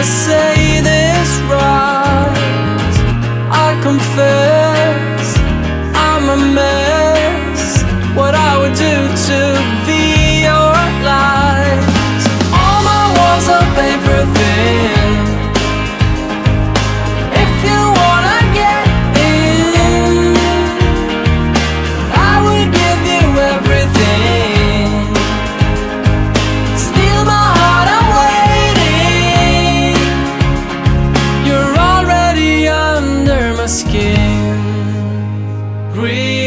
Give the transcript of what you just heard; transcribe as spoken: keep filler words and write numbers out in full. I say this right, I confess I'm a mess. What I would do to be your light. All my walls are paper thin. If you wanna get in, I would give you everything. Steal my heart, I'm waiting. You're already under my skin. Breathe.